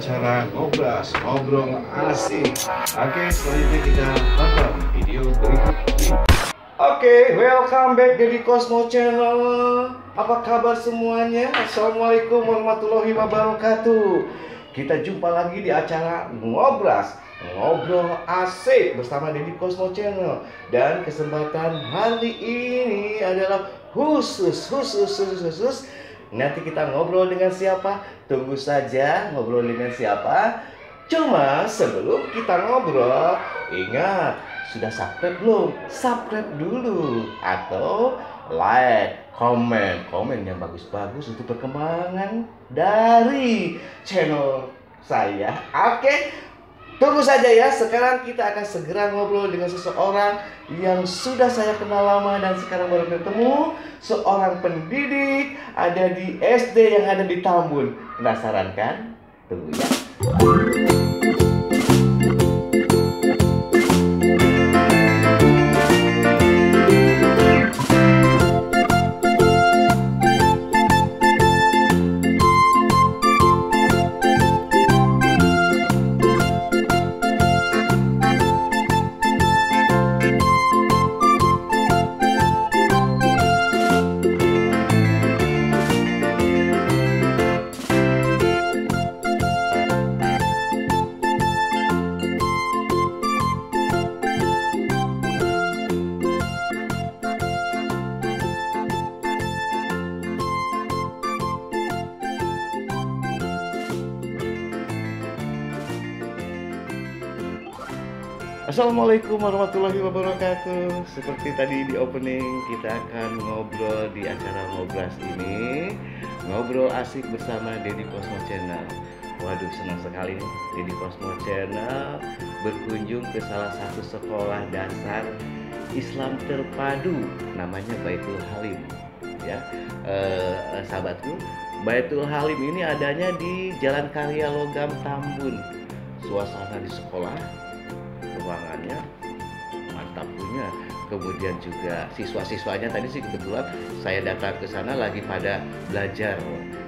acara Ngobras, Ngobrol Asik. Oke, selanjutnya kita tonton video berikutnya. Oke, welcome back Dedi Cosmo Channel. Apa kabar semuanya? Assalamualaikum warahmatullahi wabarakatuh. Kita jumpa lagi di acara Ngobras, Ngobrol Asik bersama Dedi Cosmo Channel. Dan kesempatan hari ini adalah khusus. Nanti kita ngobrol dengan siapa? Tunggu saja ngobrol dengan siapa. Cuma sebelum kita ngobrol, ingat, sudah subscribe belum? Subscribe dulu. Atau like, komen yang bagus-bagus untuk perkembangan dari channel saya. Oke, tunggu saja ya. Sekarang kita akan segera ngobrol dengan seseorang yang sudah saya kenal lama dan sekarang baru ketemu. Seorang pendidik ada di SD yang ada di Tambun. Penasaran kan? Tunggu ya. Assalamualaikum warahmatullahi wabarakatuh. Seperti tadi di opening, kita akan ngobrol di acara Ngobras ini, Ngobrol Asik bersama Dedi Cosmo Channel. Waduh, senang sekali nih Dedi Cosmo Channel berkunjung ke salah satu sekolah dasar Islam terpadu, namanya Baitul Halim. Ya, sahabatku, Baitul Halim ini adanya di Jalan Karya Logam Tambun. Suasana di sekolah, ruangannya mantap punya. Kemudian juga siswa-siswanya tadi sih kebetulan saya datang ke sana lagi pada belajar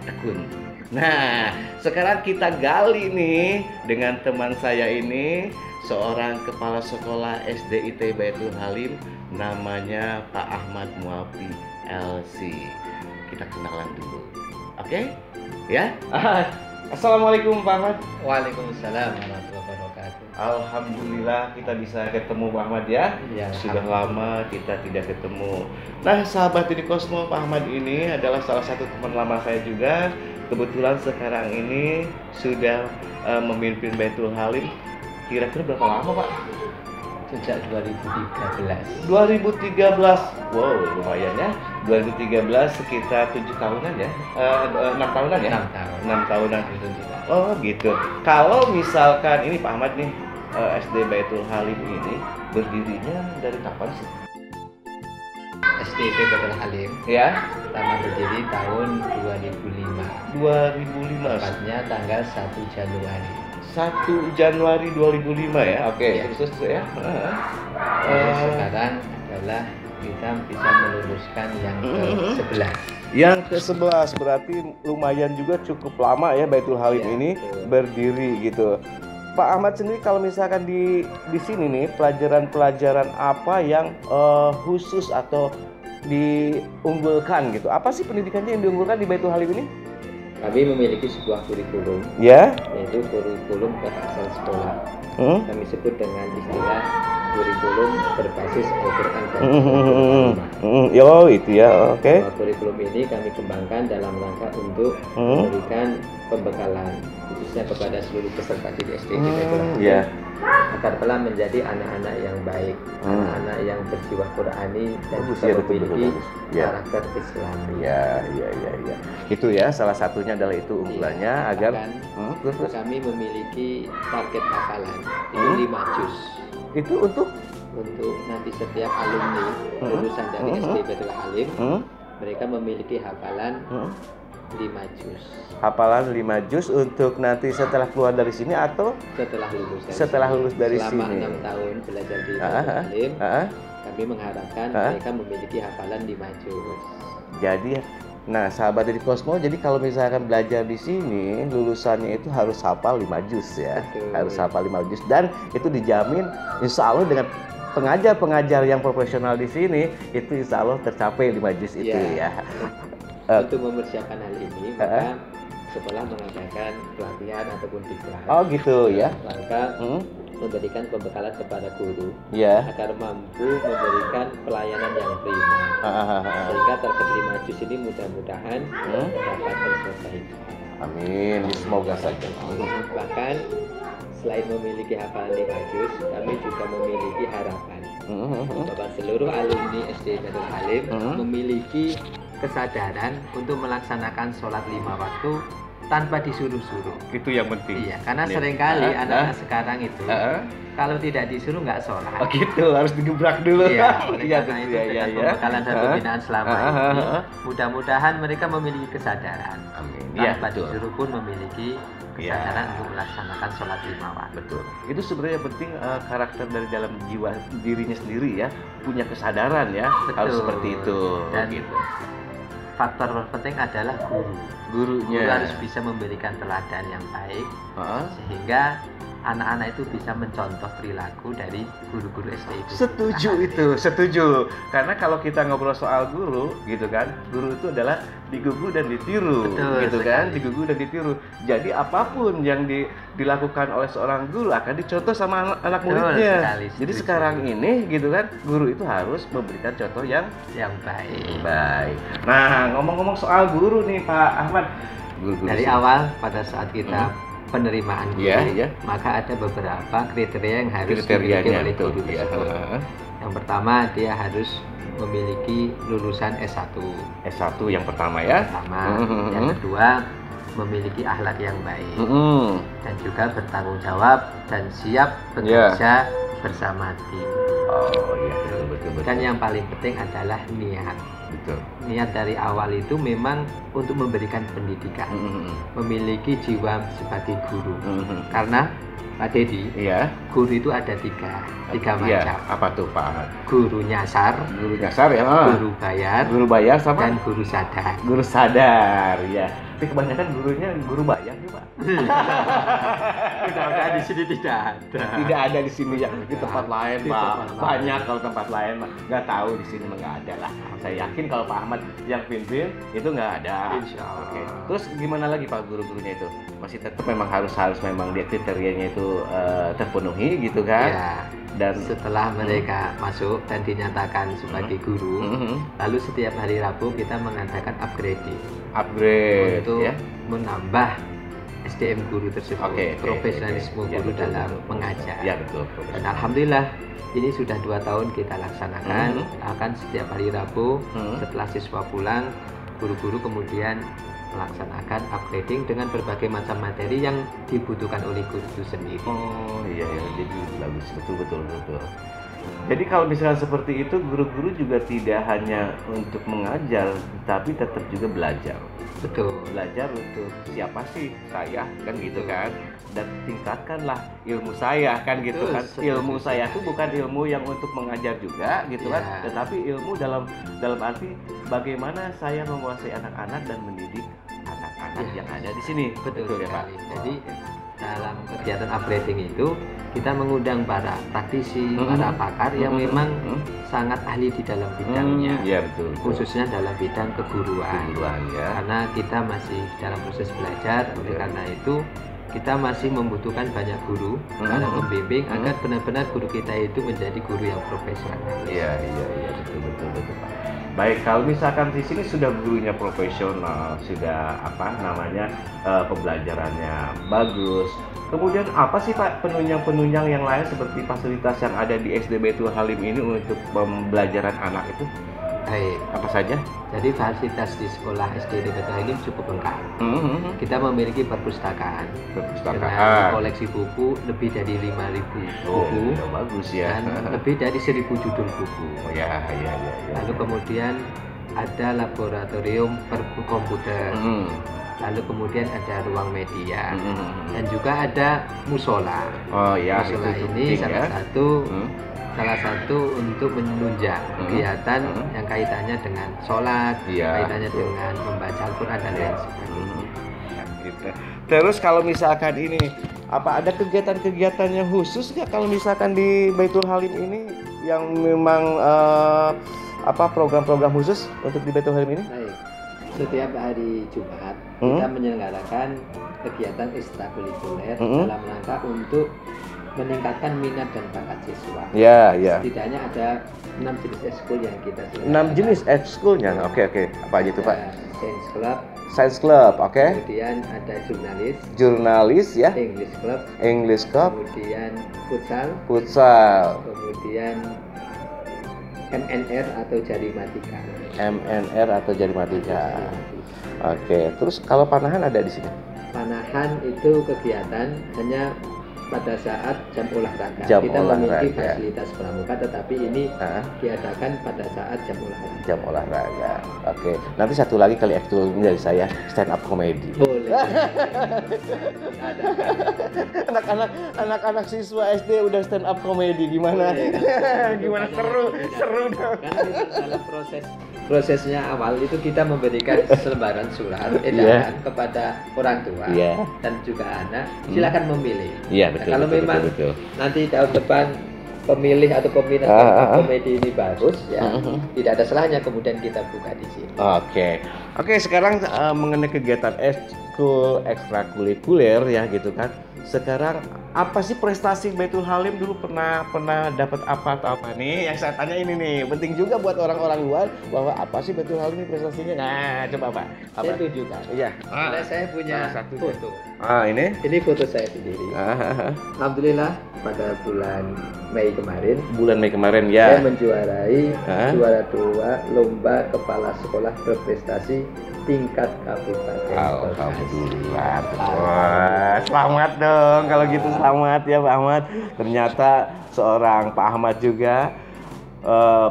tekun. Nah, sekarang kita gali nih dengan teman saya ini, seorang kepala sekolah SDIT Baitul Halim, namanya Pak Ahmad Muwafi LC. Kita kenalan dulu. Oke? Ya? Assalamualaikum Pak Ahmad. Waalaikumsalam warahmatullahi wabarakatuh. Alhamdulillah kita bisa ketemu Pak Ahmad ya. Ya, sudah lama kita tidak ketemu. Nah, sahabat Dedi Cosmo, Pak Ahmad ini adalah salah satu teman lama saya juga. Kebetulan sekarang ini sudah memimpin Baitul Halim. Kira-kira berapa lama Pak? Sejak 2013. 2013. Wow, lumayan ya. 2013 sekitar 7 tahunan ya. 6 tahunan ya? 6 tahunan. Oh, gitu. Kalau misalkan ini Pak Ahmad nih, SD Baitul Halim ini berdirinya dari kapan sih? SD Baitul Halim ya, pertama berdiri tahun 2005. 2005. Tepatnya tanggal 1 Januari. 1 Januari 2005 ya. Oke, ya. Terus ya. Sekarang adalah kita bisa meluruskan yang ke-11. Yang ke-11 berarti lumayan juga cukup lama ya Baitul Halim ya, ini betul. Berdiri gitu. Pak Ahmad sendiri kalau misalkan di sini nih pelajaran-pelajaran apa yang khusus atau diunggulkan gitu? Apa sih pendidikannya yang diunggulkan di Baitul Halim ini? Kami memiliki sebuah kurikulum, yaitu kurikulum berasal sekolah. Kami sebut dengan istilah kurikulum berbasis Al-Quran dan Oke. Kurikulum ini kami kembangkan dalam rangka untuk memberikan pembekalan khususnya kepada seluruh peserta di SDIT agar telah menjadi anak-anak yang baik, anak-anak yang berjiwa Qurani dan juga memiliki karakter Islami. Ya. Itu ya salah satunya adalah itu unggulannya agar kami memiliki target hafalan itu 5 juz. Itu untuk nanti setiap alumni lulusan dari SD Baitul Halim mereka memiliki hafalan 5 juz. Hafalan 5 juz untuk nanti setelah keluar dari sini atau setelah lulus dari selama sini. 6 tahun belajar di Baitul Halim, kami mengharapkan mereka memiliki hafalan 5 juz. Jadi Nah, sahabat Dedi Cosmo, jadi kalau misalkan belajar di sini, lulusannya itu harus hafal 5 juz ya. Betul. Harus hafal 5 juz, dan itu dijamin insya Allah dengan pengajar-pengajar yang profesional di sini, itu insya Allah tercapai 5 juz itu ya. Untuk mempersiapkan hal ini, maka sekolah mengadakan pelatihan ataupun diklat. Oh gitu ya. Maka memberikan pembekalan kepada guru agar mampu memberikan pelayanan yang prima. Sehingga target 5 juz ini mudah-mudahan dapat terselesaikan. Amin. Semoga saja. Bahkan selain memiliki hafalan 5 juz, kami juga memiliki harapan bahwa seluruh alumni SDIT Baitul Halim memiliki kesadaran untuk melaksanakan sholat 5 waktu tanpa disuruh-suruh. Itu yang penting. Iya, karena seringkali anak-anak sekarang itu kalau tidak disuruh nggak sholat. Oh gitu, harus digebrak dulu. Iya, karena itu dengan pembekalan dan pembinaan selama ini, mudah-mudahan mereka memiliki kesadaran. Amin. Tanpa disuruh pun memiliki kesadaran untuk melaksanakan sholat 5 waktu. Betul. Itu sebenarnya penting, karakter dari dalam jiwa dirinya sendiri ya, punya kesadaran ya. Betul. Harus seperti itu. Dan gitu. Faktor terpenting adalah guru. Guru harus bisa memberikan teladan yang baik, sehingga anak-anak itu bisa mencontoh perilaku dari guru-guru SD itu. Setuju itu, setuju. Karena kalau kita ngobrol soal guru, gitu kan, guru itu adalah digugu dan ditiru. Betul, gitu kan, digugu dan ditiru. Jadi apapun yang dilakukan oleh seorang guru akan dicontoh sama anak muridnya. Sekali, jadi sekarang ini, gitu kan, guru itu harus memberikan contoh yang baik. Nah, ngomong-ngomong soal guru nih, Pak Ahmad. Guru dari awal pada saat kita penerimaan guru, maka ada beberapa kriteria yang harus dimiliki oleh guru tersebut. Yang pertama, dia harus memiliki lulusan S1. S1 yang pertama ya. Yang kedua, memiliki akhlak yang baik dan juga bertanggung jawab dan siap bekerja bersama tim. Oh iya, betul. Dan yang paling penting adalah niat. Betul. Niat dari awal itu memang untuk memberikan pendidikan, memiliki jiwa sebagai guru. Karena Pak Dedi, guru itu ada tiga macam. Apa tuh Pak Ahmad? Guru nyasar ya. Guru bayar sama. Dan guru sadar. Ya. Tapi kebanyakan gurunya guru bayar ya Pak. Tidak ada di sini, tidak ada di sini ya. Di tempat lain Pak. Banyak kalau tempat lain Pak. Nggak tahu di sini nggak ada lah. Saya yakin kalau Pak Ahmad yang pimpin itu nggak ada. Insya Allah. Oke. Terus gimana lagi Pak guru-gurunya itu? Masih tetap memang harus memang dia kriterianya itu terpenuhi gitu kan? Ya. Dan setelah mereka masuk dan dinyatakan sebagai guru, lalu setiap hari Rabu kita mengadakan upgrading. Upgrade untuk menambah SDM guru tersebut, profesionalisme guru dalam mengajar. Ya, betul. Dan alhamdulillah ini sudah 2 tahun kita laksanakan. Akan setiap hari Rabu setelah siswa pulang, guru-guru kemudian melaksanakan upgrading dengan berbagai macam materi yang dibutuhkan oleh guru itu sendiri. Oh iya, jadi bagus, betul. Jadi kalau misalnya seperti itu, guru-guru juga tidak hanya untuk mengajar, tapi tetap juga belajar. Betul. Belajar untuk siapa sih? Saya kan gitu kan. Dan tingkatkanlah ilmu saya kan gitu kan. Ilmu saya itu bukan ilmu yang untuk mengajar juga gitu kan, tetapi ilmu dalam arti bagaimana saya menguasai anak-anak dan mendidik anak-anak yang ada di sini. Betul ya Pak. Jadi dalam kegiatan upgrading itu kita mengundang para praktisi, para pakar yang memang sangat ahli di dalam bidangnya, khususnya dalam bidang keguruan karena kita masih dalam proses belajar. Oleh karena itu kita masih membutuhkan banyak guru dalam membimbing agar benar-benar guru kita itu menjadi guru yang profesional. Iya, betul Pak. Baik, kalau misalkan di sini sudah gurunya profesional, sudah pembelajarannya bagus. Kemudian apa sih Pak penunjang-penunjang yang lain seperti fasilitas yang ada di SD Baitul Halim ini untuk pembelajaran anak itu? Baik, apa saja? Jadi fasilitas di sekolah SD Baitul Halim cukup lengkap. Kita memiliki perpustakaan dengan koleksi buku lebih dari 5.000 buku. Bagus ya. Dan lebih dari 1.000 judul buku. Oh, ya. Lalu kemudian ada laboratorium komputer. Lalu kemudian ada ruang media dan juga ada musola. Oh ya, musola itu penting, ini salah satu salah satu untuk menunjang kegiatan yang kaitannya dengan sholat, kaitannya dengan membaca Al-Quran dan lain sebagainya. Gitu. Terus kalau misalkan ini, apa ada kegiatan-kegiatan yang khusus nggak kalau misalkan di Baitul Halim ini yang memang apa program-program khusus untuk di Baitul Halim ini? Baik. Setiap hari Jumat kita menyelenggarakan kegiatan ekstrakurikuler dalam rangka untuk meningkatkan minat dan bakat siswa. Ya, ya. Setidaknya ada 6 jenis ekskul yang kita selenggarakan. 6 jenis ekskulnya, oke. Apa aja itu Pak? Science Club. Science Club, oke. Kemudian ada jurnalis. Jurnalis ya. English Club. English Club. Kemudian futsal. Futsal. Kemudian MNR atau Jarimatika. MNR atau Jarimatika. Oke. Terus kalau panahan ada di sini? Panahan itu kegiatan hanya pada saat jam olahraga. Kita memiliki fasilitas pramuka, tetapi ini diadakan pada saat jam olahraga. Jam olahraga. Oke. Nanti satu lagi kali ekskul dari saya, stand up comedy. Boleh. Anak-anak siswa SD udah stand up comedy, gimana? Gimana seru dong. Karena dalam prosesnya awal itu kita memberikan selembaran surat edaran kepada orang tua dan juga anak, silakan memilih. Nah, kalau memang nanti tahun depan pemilih atau peminat komedi ini bagus, ya tidak ada salahnya kemudian kita buka di sini. Oke, sekarang mengenai kegiatan ekskul ekstrakurikuler ya gitu kan. Sekarang apa sih prestasi Baitul Halim dulu pernah dapat apa nih? Yang saya tanya ini nih penting juga buat orang-orang luar bahwa apa sih Baitul Halim ini prestasinya? Nah coba Pak, saya tunjukkan. Iya. Karena saya punya foto. Ini? Ini foto saya sendiri. Alhamdulillah pada bulan Mei kemarin. Bulan Mei kemarin ya. Saya menjuarai juara 2 lomba kepala sekolah berprestasi tingkat kabupaten. Alhamdulillah. Wah, selamat dong kalau gitu, selamat ya Pak Ahmad. Ternyata seorang Pak Ahmad juga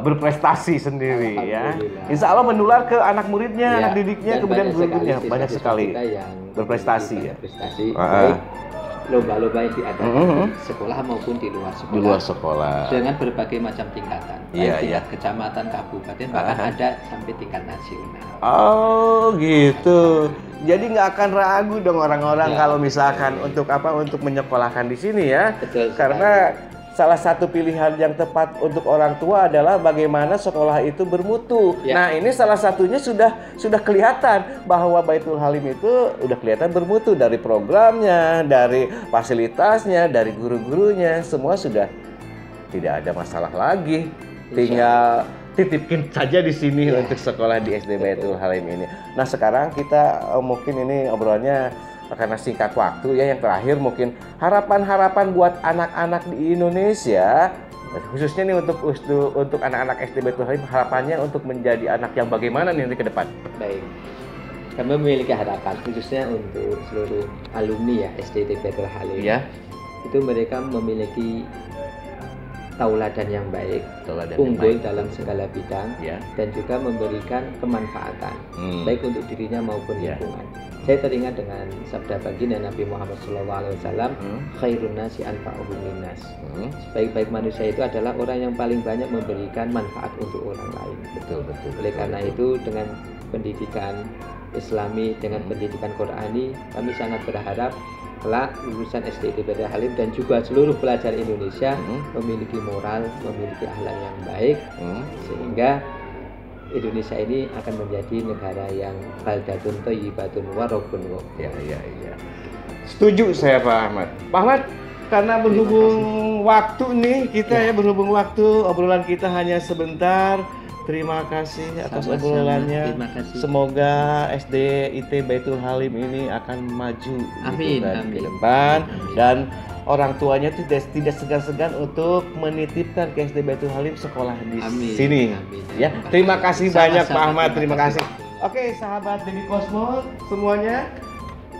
berprestasi sendiri ya. Insya Allah menular ke anak muridnya, anak didiknya, kemudian gurunya banyak sekali berprestasi ya. Lomba-lomba yang diadakan di sekolah maupun di luar sekolah. Di luar sekolah. Dengan berbagai macam tingkatan. Tingkat kecamatan, kabupaten, bahkan ada sampai tingkat nasional. Oh gitu. Jadi nggak akan ragu dong orang-orang kalau misalkan untuk apa untuk menyekolahkan di sini ya. Betul. Karena salah satu pilihan yang tepat untuk orang tua adalah bagaimana sekolah itu bermutu. Nah ini salah satunya sudah kelihatan bahwa Baitul Halim itu udah kelihatan bermutu dari programnya, dari fasilitasnya, dari guru-gurunya, semua sudah tidak ada masalah lagi. Tinggal titipin saja di sini untuk sekolah di SD Baitul Halim ini. Nah sekarang kita mungkin ini obrolannya karena singkat waktu ya, yang terakhir mungkin harapan-harapan buat anak-anak di Indonesia khususnya nih untuk anak-anak SD Baitul Halim, harapannya untuk menjadi anak yang bagaimana nih ke depan? Baik, kami memiliki harapan khususnya untuk seluruh alumni ya SD Baitul Halim itu mereka memiliki tauladan yang baik, unggul dalam segala bidang dan juga memberikan kemanfaatan baik untuk dirinya maupun lingkungan. Saya teringat dengan sabda baginda Nabi Muhammad SAW, khairun nasi anfa'uhum linnas. Sebaik-baik manusia itu adalah orang yang paling banyak memberikan manfaat untuk orang lain. Betul. Oleh karena itu dengan pendidikan Islami, dengan pendidikan Qur'ani, kami sangat berharap kelak lulusan SDIT Baitul Halim dan juga seluruh pelajar Indonesia memiliki moral, memiliki akhlak yang baik, sehingga Indonesia ini akan menjadi negara yang baldatun thayyibatun warobun. Ya. Setuju saya Pak Ahmad. Pak Ahmad, karena berhubung waktu nih kita ya berhubung waktu, obrolan kita hanya sebentar. Terima kasih atas obrolannya. Semoga SDIT Baitul Halim ini akan maju ke depan dan orang tuanya itu tidak segan-segan untuk menitipkan ke SD Baitul Halim sekolah di sini. Ya, terima kasih banyak Pak Ahmad, terima kasih. Oke, sahabat Dedi Cosmo semuanya,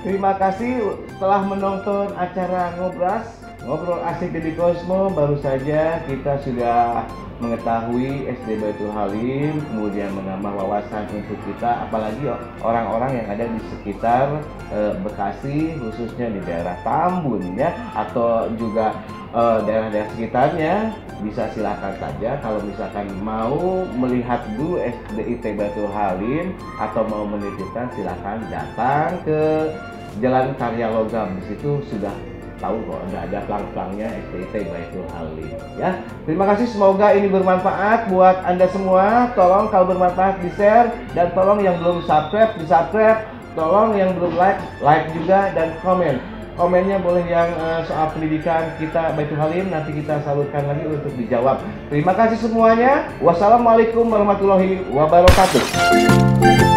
terima kasih telah menonton acara Ngobras Ngobrol asik Dedi Cosmo, baru saja kita sudah mengetahui SD Baitul Halim, kemudian menambah wawasan untuk kita, apalagi orang-orang yang ada di sekitar Bekasi, khususnya di daerah Tambun ya, atau juga daerah-daerah sekitarnya. Bisa silakan saja kalau misalkan mau melihat dulu SDIT Baitul Halim atau mau menitipkan, silakan datang ke Jalan Karya Logam. Di situ sudah tahu kok ada pelang-pelangnya SDIT Baitul Halim ya. Terima kasih, semoga ini bermanfaat buat Anda semua. Tolong kalau bermanfaat di share, dan tolong yang belum subscribe di subscribe, tolong yang belum like juga, dan komennya boleh yang soal pendidikan kita Baitul Halim, nanti kita salurkan lagi untuk dijawab. Terima kasih semuanya, wassalamualaikum warahmatullahi wabarakatuh.